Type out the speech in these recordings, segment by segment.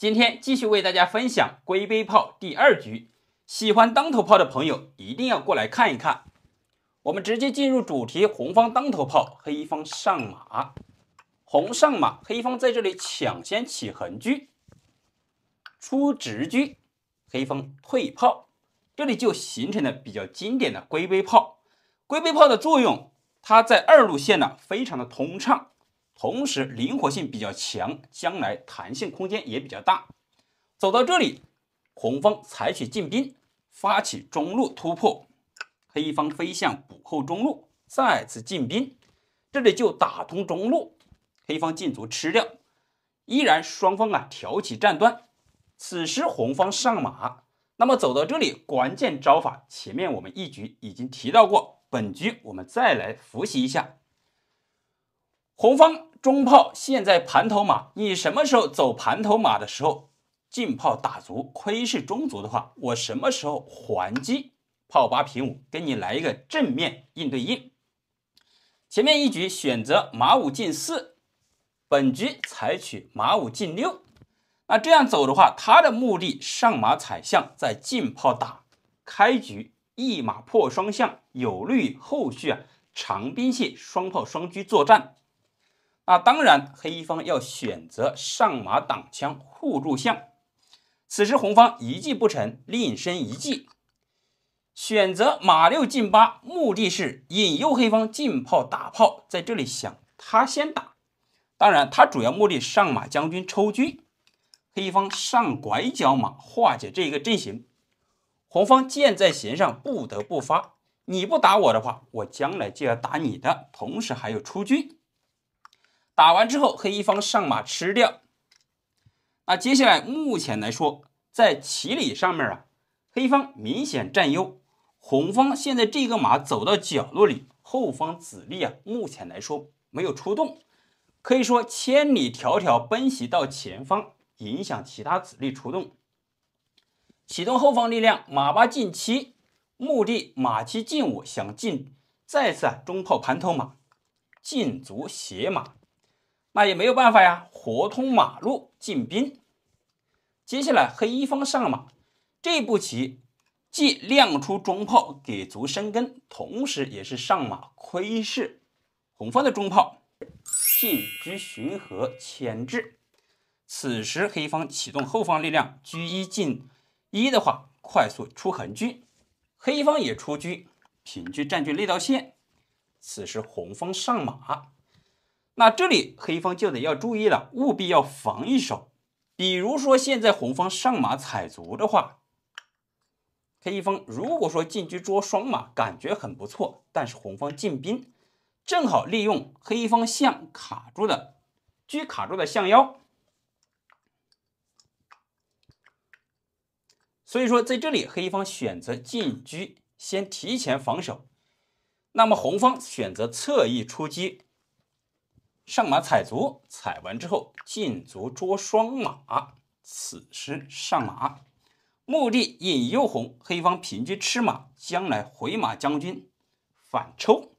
今天继续为大家分享龟背炮第二局，喜欢当头炮的朋友一定要过来看一看。我们直接进入主题，红方当头炮，黑方上马，红上马，黑方在这里抢先起横车，出直车，黑方退炮，这里就形成了比较经典的龟背炮。龟背炮的作用，它在二路线呢非常的通畅。 同时灵活性比较强，将来弹性空间也比较大。走到这里，红方采取进兵，发起中路突破；黑方飞向补后中路，再次进兵，这里就打通中路，黑方进卒吃掉。依然双方啊挑起战端。此时红方上马，那么走到这里，关键招法前面我们一局已经提到过，本局我们再来复习一下。红方 中炮现在盘头马，你什么时候走盘头马的时候进炮打卒，窥视中卒的话，我什么时候还击炮八平五，跟你来一个正面硬对应。前面一局选择马五进四，本局采取马五进六。那这样走的话，他的目的上马踩象，再进炮打，开局一马破双象，有利于后续长兵器双炮双车作战。 那当然，黑方要选择上马挡枪护住象。此时红方一计不成，另生一计，选择马六进八，目的是引诱黑方进炮打炮，在这里想他先打。当然，他主要目的上马将军抽车，黑方上拐角马化解这一个阵型。红方箭在弦上，不得不发。你不打我的话，我将来就要打你的。同时还有出车。 打完之后，黑方上马吃掉。那接下来，目前来说，在棋理上面啊，黑方明显占优。红方现在这个马走到角落里，后方子力啊，目前来说没有出动，可以说千里迢迢奔袭到前方，影响其他子力出动。启动后方力量，马八进七，目的马七进五，想进再次中炮盘头马，进卒斜马。 那也没有办法呀，活通马路进兵。接下来黑方上马，这步棋既亮出中炮给卒生根，同时也是上马窥视红方的中炮，进车巡河牵制。此时黑方启动后方力量，车一进一的话，快速出横车，黑方也出车，平车占据那道线。此时红方上马。 那这里黑方就得要注意了，务必要防一手。比如说现在红方上马踩卒的话，黑方如果说进车捉双马，感觉很不错，但是红方进兵，正好利用黑方象卡住的车卡住的象腰。所以说在这里黑方选择进车先提前防守，那么红方选择侧翼出车。 上马踩卒，踩完之后进卒捉双马，此时上马，目的引诱黑方平车吃马，将来回马将军反抽。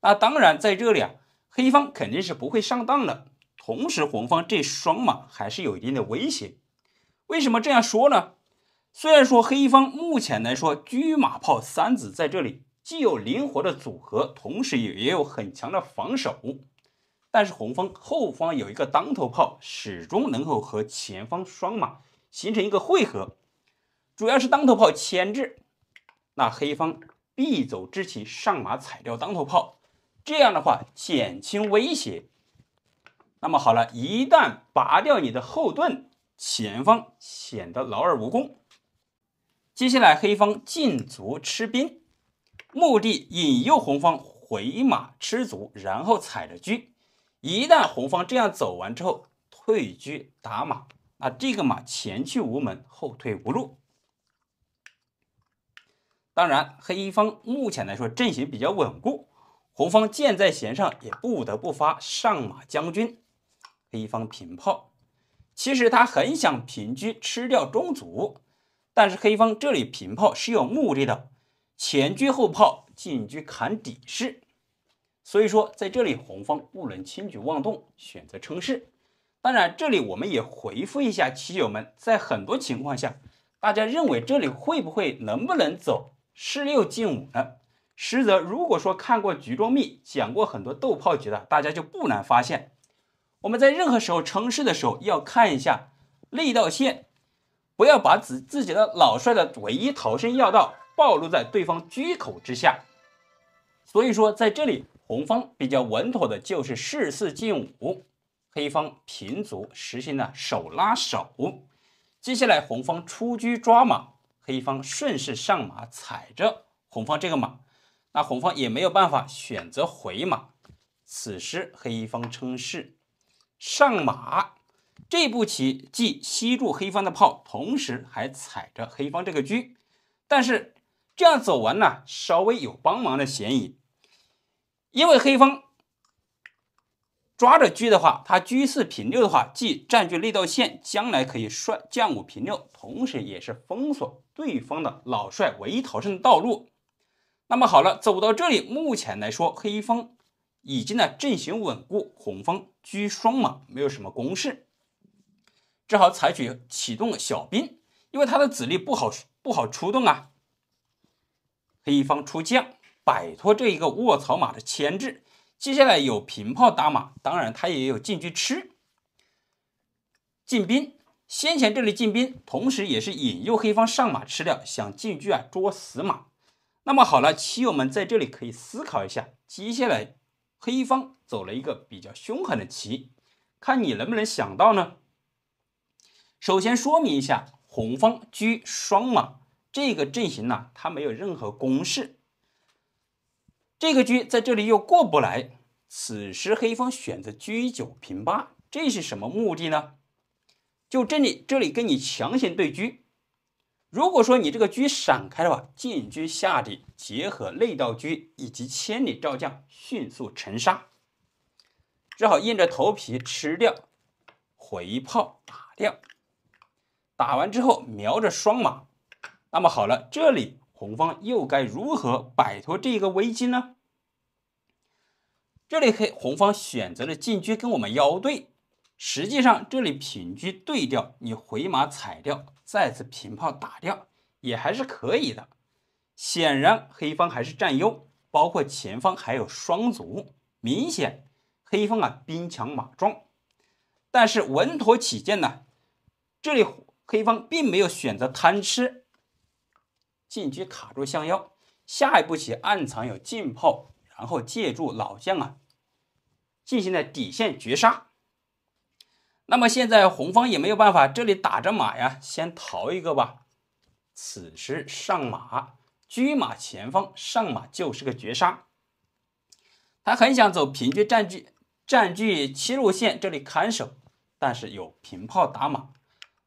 那当然在这里啊，黑方肯定是不会上当的。同时红方这双马还是有一定的威胁。为什么这样说呢？虽然说黑方目前来说车马炮三子在这里既有灵活的组合，同时也有很强的防守。 但是红方后方有一个当头炮，始终能够和前方双马形成一个汇合，主要是当头炮牵制。那黑方必走之棋，上马踩掉当头炮，这样的话减轻威胁。那么好了，一旦拔掉你的后盾，前方显得劳而无功。接下来黑方进卒吃兵，目的引诱红方回马吃卒，然后踩着车。 一旦红方这样走完之后，退车打马，那这个马前去无门，后退无路。当然，黑方目前来说阵型比较稳固，红方箭在弦上也不得不发上马将军。黑方平炮，其实他很想平车吃掉中卒，但是黑方这里平炮是有目的的，前车后炮，进车砍底士。 所以说，在这里红方不能轻举妄动，选择称势。当然，这里我们也回复一下棋友们，在很多情况下，大家认为这里会不会能不能走C6进5呢？实则如果说看过《局中秘》讲过很多斗炮局的，大家就不难发现，我们在任何时候称势的时候要看一下那道线，不要把自己的老帅的唯一逃生要道暴露在对方车口之下。所以说，在这里红方比较稳妥的就是C4进5，黑方平卒实行了手拉手。接下来红方出车抓马，黑方顺势上马踩着红方这个马，那红方也没有办法选择回马。此时黑方称势上马，这步棋既吸住黑方的炮，同时还踩着黑方这个车，但是这样走完呢，稍微有帮忙的嫌疑，因为黑方抓着车的话，他G4平6的话，既占据那道线，将来可以帅将5平6，同时也是封锁对方的老帅唯一逃生的道路。那么好了，走到这里，目前来说，黑方已经呢阵型稳固，红方车双马没有什么攻势，只好采取启动小兵，因为他的子力不好出动啊。黑方出将，摆脱这一个卧槽马的牵制。接下来有平炮打马，当然他也有进车吃。进兵，先前这里进兵，同时也是引诱黑方上马吃掉，想进车啊捉死马。那么好了，棋友们在这里可以思考一下，接下来黑方走了一个比较凶狠的棋，看你能不能想到呢？首先说明一下，红方车双马这个阵型呢，它没有任何攻势。这个车在这里又过不来，此时黑方选择G9平8，这是什么目的呢？就这里跟你强行对车，如果说你这个车闪开的话，进车下底，结合内道车以及千里照将，迅速沉杀，只好硬着头皮吃掉，回炮打掉，打完之后瞄着双马。那么好了，这里红方又该如何摆脱这个危机呢？这里红方选择了进车跟我们腰对，实际上这里平车对掉，你回马踩掉，再次平炮打掉也还是可以的。显然黑方还是占优，包括前方还有双卒，明显黑方啊兵强马壮。但是稳妥起见呢，这里黑方并没有选择贪吃。进车卡住象腰，下一步棋暗藏有进炮，然后借助老将啊，进行了底线绝杀。那么现在红方也没有办法，这里打着马呀，先逃一个吧。此时上马，车马前方上马就是个绝杀。他很想走平车占据7路线，这里看守，但是有平炮打马。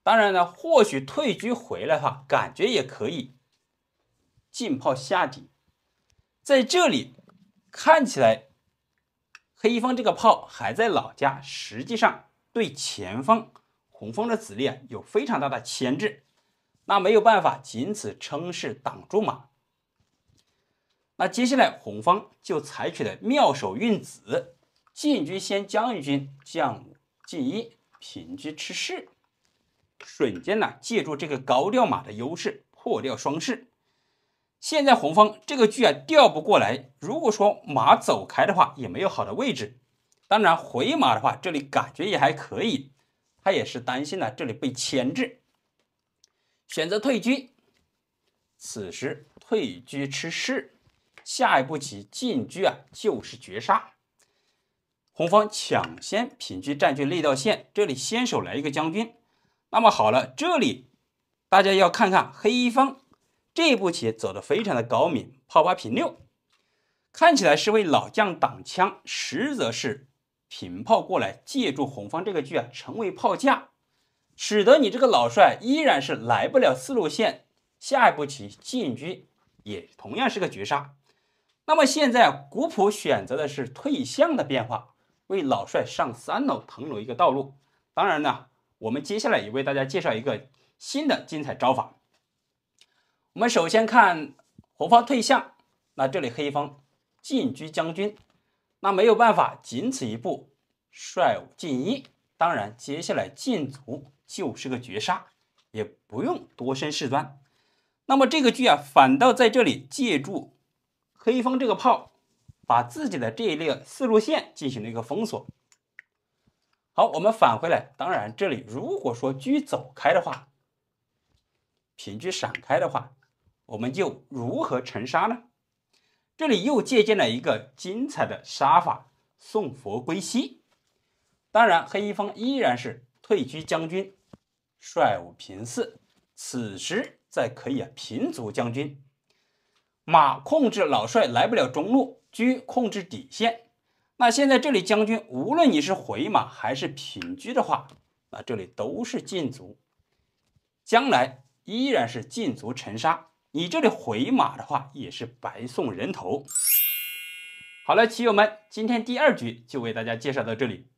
当然呢，或许退车回来哈，感觉也可以。进炮下底，在这里看起来黑方这个炮还在老家，实际上对前方红方的子力啊有非常大的牵制，那没有办法，仅此称势挡住马。那接下来红方就采取了妙手运子，进车先将一军，将5进1，平车吃势，瞬间呢借助这个高调马的优势破掉双势。现在红方这个车啊调不过来，如果说马走开的话，也没有好的位置。当然回马的话，这里感觉也还可以，他也是担心呢这里被牵制，选择退车。此时退车吃势，下一步棋进车啊就是绝杀。红方抢先平车占据那道线，这里先手来一个将军。那么好了，这里大家要看看黑方。这步棋走得非常的高明，炮8平6，看起来是为老将挡枪，实则是平炮过来，借助红方这个车啊成为炮架，使得你这个老帅依然是来不了4路线。下一步棋进车也同样是个绝杀。那么现在古朴选择的是退象的变化，为老帅上3楼腾挪一个道路。当然呢，我们接下来也为大家介绍一个新的精彩招法。我们首先看红方退象，那这里黑方进车将军，那没有办法，仅此一步，帅5进1，当然，接下来建祖就是个绝杀，也不用多深事端。那么这个剧啊，反倒在这里借助黑风这个炮，把自己的这一列四路线进行了一个封锁。好，我们返回来。当然，这里如果说车走开的话，平车闪开的话，我们就如何沉杀呢？这里又借鉴了一个精彩的杀法——送佛归西。当然，黑风依然是退居将军，率五平四。此时再可以平卒将军。马控制老帅来不了中路，车控制底线。那现在这里将军，无论你是回马还是平车的话，那这里都是禁卒，将来依然是禁卒沉杀。你这里回马的话，也是白送人头。好了，棋友们，今天第2局就为大家介绍到这里。